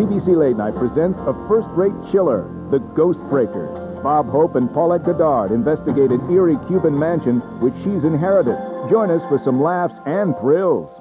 CBC Late Night presents a first-rate chiller, The Ghost Breakers. Bob Hope and Paulette Goddard investigate an eerie Cuban mansion which she's inherited. Join us for some laughs and thrills.